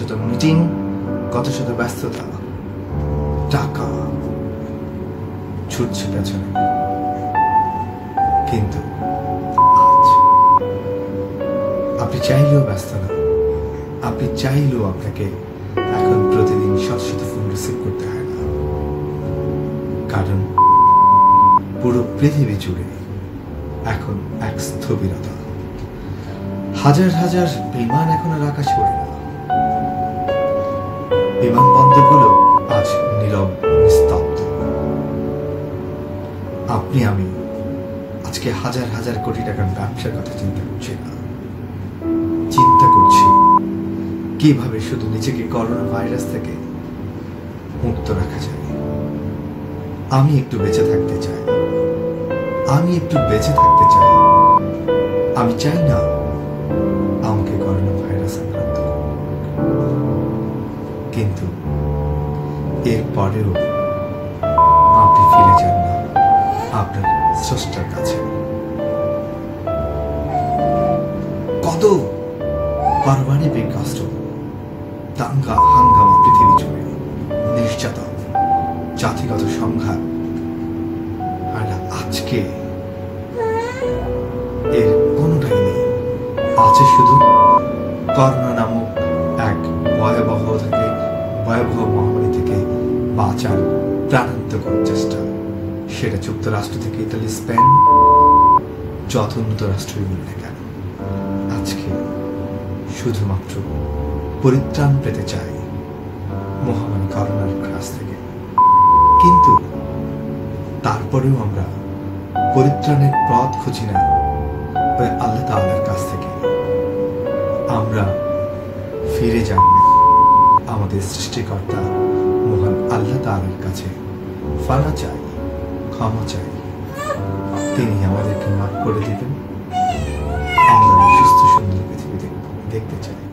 শত মিটিং, কত শত ব্যস্ততা, টাকা ছুটছে পেছনে, কিন্তু আজ আপনি চাইলেও ব্যস্ত না। আপনি চাইলেও আপনাকে এখন প্রতিদিন শত শত ফোন রিসিভ করতে হয় না, কারণ পুরো পৃথিবী জুড়ে এখন এক স্থবিরতা। হাজার হাজার বিমান এখন আর আকাশে ওড়ে না, বিমানবন্দরগুলো আজ নীরব নিস্তব্ধ। আপনি আমি আজকে হাজার হাজার কোটি টাকার ব্যবসার কথা চিন্তা করছি না, চিন্তা করছি কিভাবে শুধু নিজেকে করোনা ভাইরাস থেকে মুক্ত রাখা যায়। আমি একটু বেঁচে থাকতে চাই, আমি একটু বেঁচে থাকতে চাই। আমি চাই না আমাকে করোনা ভাইরাস আক্রান্ত, কিন্তু এরপরেও আপনি ফিরে যান না আপনার স্রষ্টার কাছে। কত পারমাণবিক অস্ত্র, দাঙ্গা, হাঙ্গামা পৃথিবী জুড়ে, নির্যাতন, জাতিগত সংঘাত, আর আজকে এর কোনোটাই নেই। আছে শুধু করোনা নামক এক ভয়াবহ মহামারী থেকে বাঁচার প্রাণান্তকর চেষ্টা। সেটা যুক্তরাষ্ট্র থেকে ইতালি, স্পেন, যত উন্নত রাষ্ট্রই বলি না কেন, আজকে শুধুমাত্র পরিত্রাণ পেতে চাই মহামারী করোনার গ্রাস থেকে। কিন্তু তারপরেও আমরা পরিত্রাণের পথ খুঁজি না ওই আল্লাহ তাআলার কাছ থেকে। আমরা ফিরে যাব আমাদের সৃষ্টিকর্তা মহান আল্লাহ তাআলার কাছে, ফানা চাই, ক্ষমা চাই। তিনি আমাদেরকে মাফ করে দেবেন। আমরা সুস্থ সুন্দর পৃথিবী দেখতে চাই।